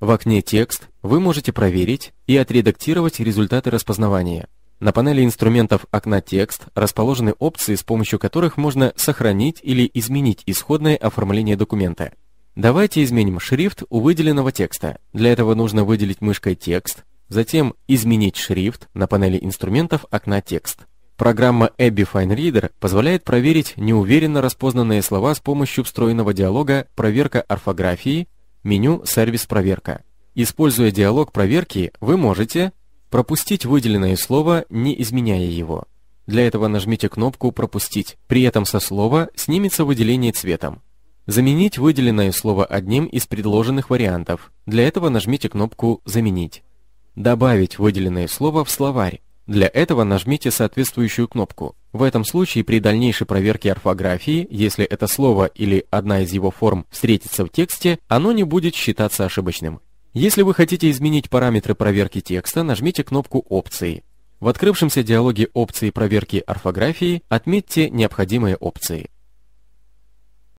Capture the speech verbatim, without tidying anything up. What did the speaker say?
В окне «Текст» вы можете проверить и отредактировать результаты распознавания. На панели инструментов окна «Текст» расположены опции, с помощью которых можно сохранить или изменить исходное оформление документа. Давайте изменим шрифт у выделенного текста. Для этого нужно выделить мышкой «Текст», затем «Изменить шрифт» на панели инструментов окна «Текст». Программа ABBYY FineReader позволяет проверить неуверенно распознанные слова с помощью встроенного диалога «Проверка орфографии», меню «Сервис проверка». Используя диалог проверки, вы можете пропустить выделенное слово, не изменяя его. Для этого нажмите кнопку «Пропустить». При этом со слова снимется выделение цветом. Заменить выделенное слово одним из предложенных вариантов. Для этого нажмите кнопку «Заменить». Добавить выделенное слово в словарь. Для этого нажмите соответствующую кнопку. В этом случае при дальнейшей проверке орфографии, если это слово или одна из его форм встретится в тексте, оно не будет считаться ошибочным. Если вы хотите изменить параметры проверки текста, нажмите кнопку «Опции». В открывшемся диалоге «Опции проверки орфографии» отметьте необходимые опции.